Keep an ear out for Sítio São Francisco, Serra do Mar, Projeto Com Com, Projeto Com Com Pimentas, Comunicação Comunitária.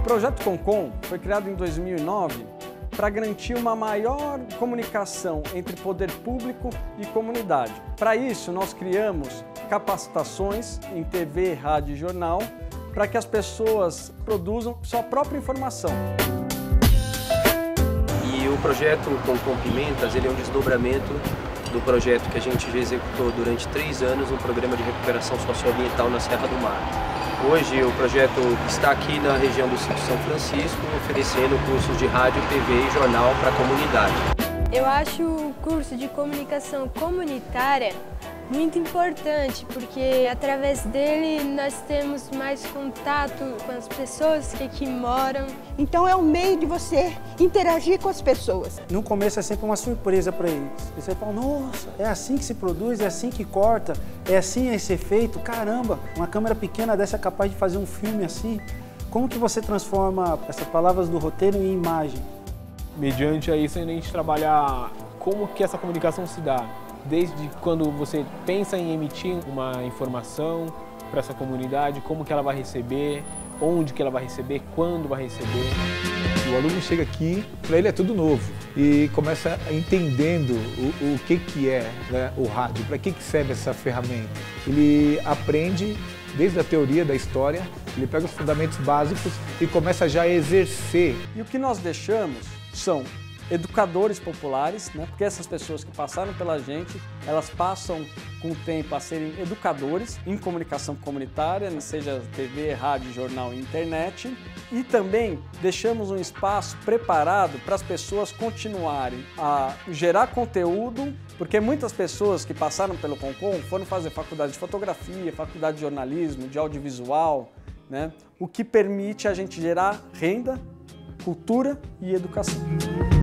O Projeto Com Com foi criado em 2009 para garantir uma maior comunicação entre poder público e comunidade. Para isso, nós criamos capacitações em TV, rádio e jornal para que as pessoas produzam sua própria informação. E o projeto ComCom Pimentas, ele é um desdobramento do projeto que a gente já executou durante 3 anos no programa de recuperação socioambiental na Serra do Mar. Hoje o projeto está aqui na região do Sítio São Francisco, oferecendo cursos de rádio, TV e jornal para a comunidade. Eu acho o curso de comunicação comunitária muito importante, porque através dele nós temos mais contato com as pessoas que aqui moram. Então é um meio de você interagir com as pessoas. No começo é sempre uma surpresa para eles. Você fala, nossa, é assim que se produz, é assim que corta, é assim esse efeito, caramba, uma câmera pequena dessa é capaz de fazer um filme assim. Como que você transforma essas palavras do roteiro em imagem? Mediante a isso, a gente trabalha como que essa comunicação se dá. Desde quando você pensa em emitir uma informação para essa comunidade, como que ela vai receber, onde que ela vai receber, quando vai receber. O aluno chega aqui, para ele é tudo novo e começa entendendo o que é, né, o rádio, para que serve essa ferramenta. Ele aprende desde a teoria da história, ele pega os fundamentos básicos e começa já a exercer. E o que nós deixamos são educadores populares, né? Porque essas pessoas que passaram pela gente, elas passam com o tempo a serem educadores em comunicação comunitária, seja TV, rádio, jornal e internet. E também deixamos um espaço preparado para as pessoas continuarem a gerar conteúdo, porque muitas pessoas que passaram pelo ComCom foram fazer faculdade de fotografia, faculdade de jornalismo, de audiovisual, né? O que permite a gente gerar renda, cultura e educação.